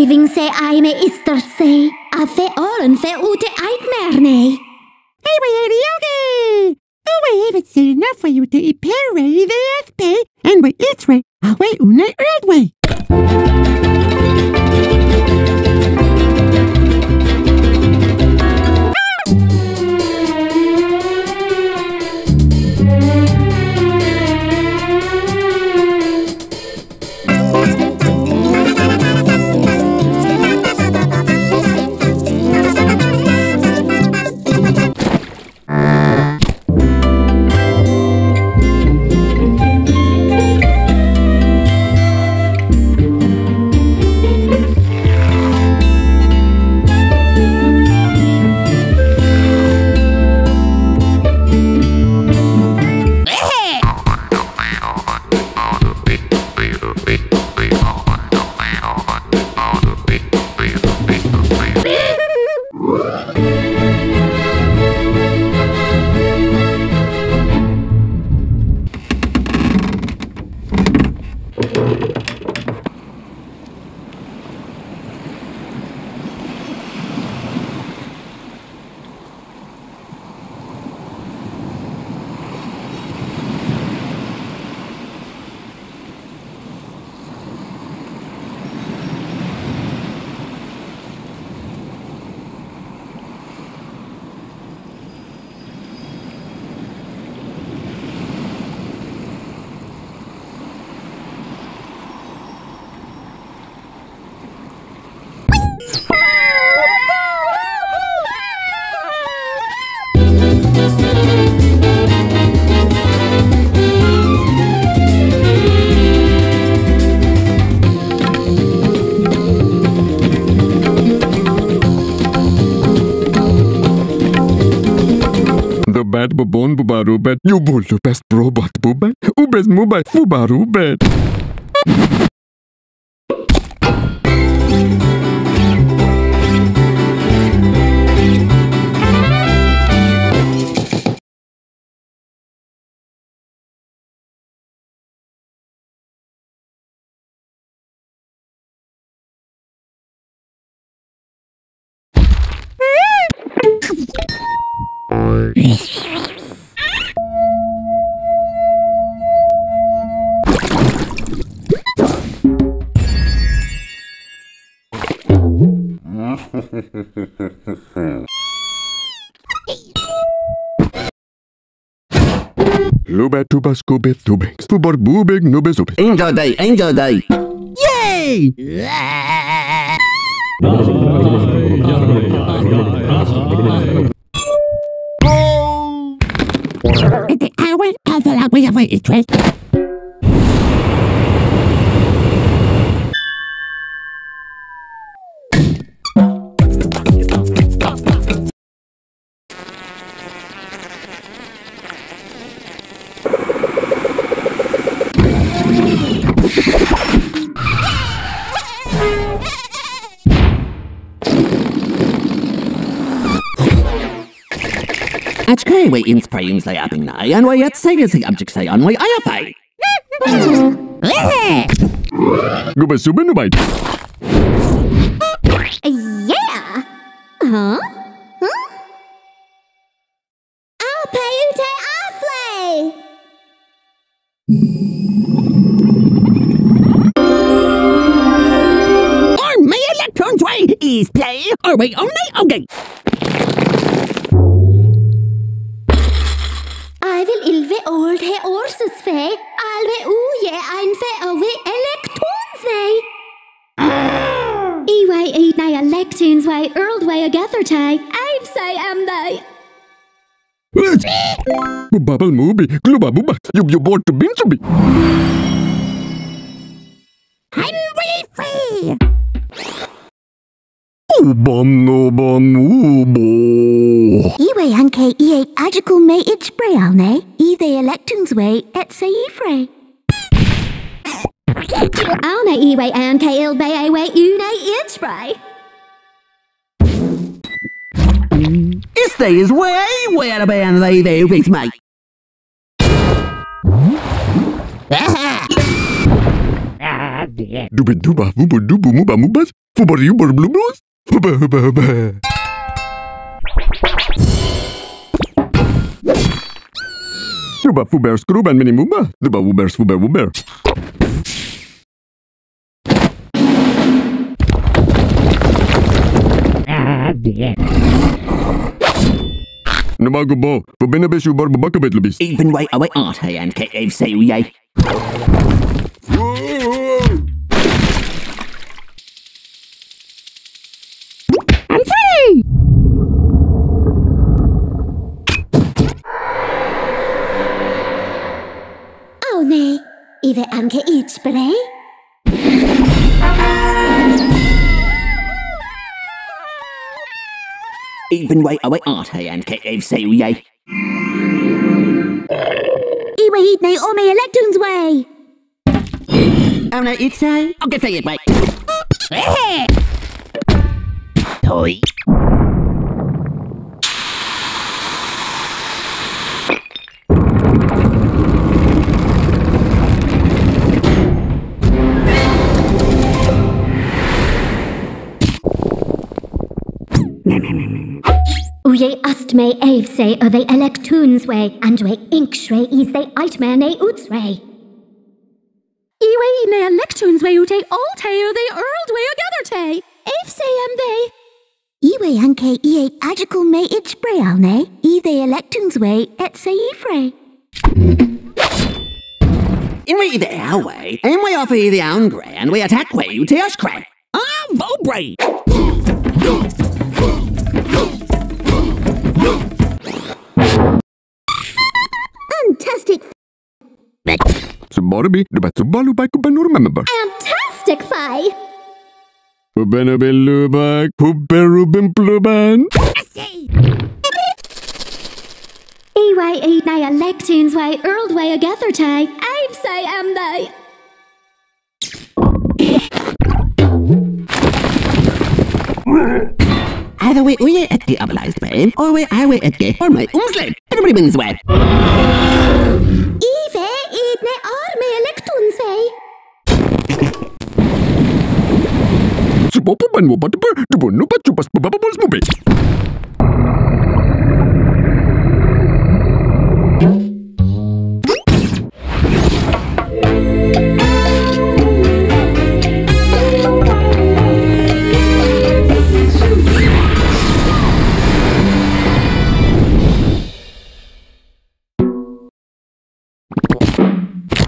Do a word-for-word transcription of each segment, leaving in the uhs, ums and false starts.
saving se aime isterse, a fe oren fe ute aitmerne. Ewe erioge! Uwe evet se enough for you to ipere the fp, and we itre awe une erdwe. Bad babon bubaru bet, you bull the best robot bubet, ubes mubet, bubaru bet. Lubet tubas kubet tubes, tubor bubeg nubes ubes. Angel day, angel day. Yay! The hour has a lot of interest. We in spraying say upping now, and we yet say the object say on we I up I. Yeah. Huh? Huh? I'll pay you to Aflay. Or my electrons way is play, or we only okay. Old he orses fe, alwe uye ein fe owe electrons way. Eway eat na electrons way, earled way a gather tie, I've say am they. Bubble movie, gluba booba, you be bored to bin to be. I'm really free. Ubam no bam ubo. Iwe anke ie agical me itch brealne, I the electons way et se ifre. Auna iwe anke il be awe une itch bray. Is they is way where a band lay they with me. Duba duba, bubu dubu muba mubas. Huba fuber scrub and mini muba, the bubers fuber wuber. Nubagubo, Bubinabish, you barb buckabit lubis. Even way away art, hey, and cave say we. Iwe anke eats, but eh? Even way away art, hey, and cave say we. Iwe eat no ome electrons way. Oh no, it's so. I'll get say it way. Toy. Uye astme avse o they electoons way, and we inkshre is they itmane utsre. Iwe ne electoons way ute all te o they earled way together te. Avse am they. Iwe anke ie agical me itspre alne, I they electoons way et se ifre. In we the our way, and we offer the angre, and we attack way ute ashkre. Ah, vobre! Fantastic. Somebody the best balu by Kubanur member. Fantastic fi. Ubenabilubak, Uberubin Pluban. Ey, eight nigh elections, why Earled way a gather tie. I've say am they. Either way, we at the obliged way, or we I way at the or my umsled. Everybody wins way. Eve, it ne or me electons way. Supopo banwo batuper, tubonu batupas babables mubi.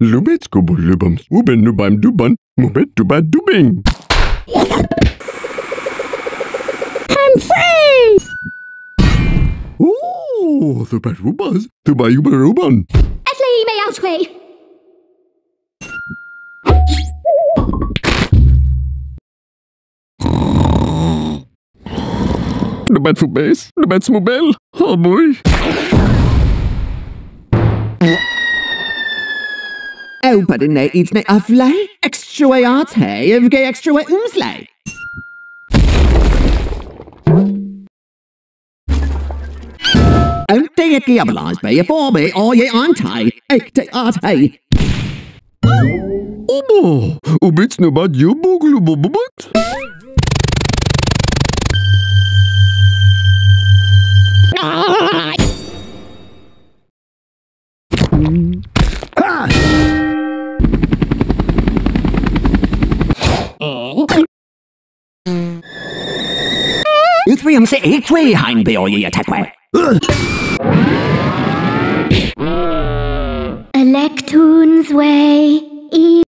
Lubits kubu lubums, uben nubam duban, mubet duba dubing. I'm free! Ooh, thuba rubas, thuba uba ruban. Etli me outway. The bat fubes, the bat smubel. Oh boy. Oh, but in there eats me a fly. Extra way art, hey, if gay extra way umslay. Oh, they get the obliged by you for me, or ye aren't I. Eight day art, hey. Obo, ubits no bad you boglubobubat. Ah! You three am say each way hind the or ye attack way. Electoons way.